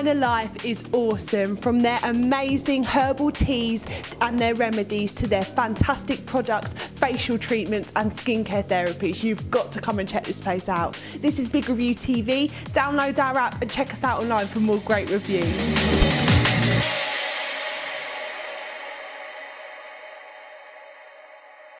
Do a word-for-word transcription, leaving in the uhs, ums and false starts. China Life is awesome, from their amazing herbal teas and their remedies to their fantastic products, facial treatments and skincare therapies. You've got to come and check this place out. This is Big Review T V. Download our app and check us out online for more great reviews.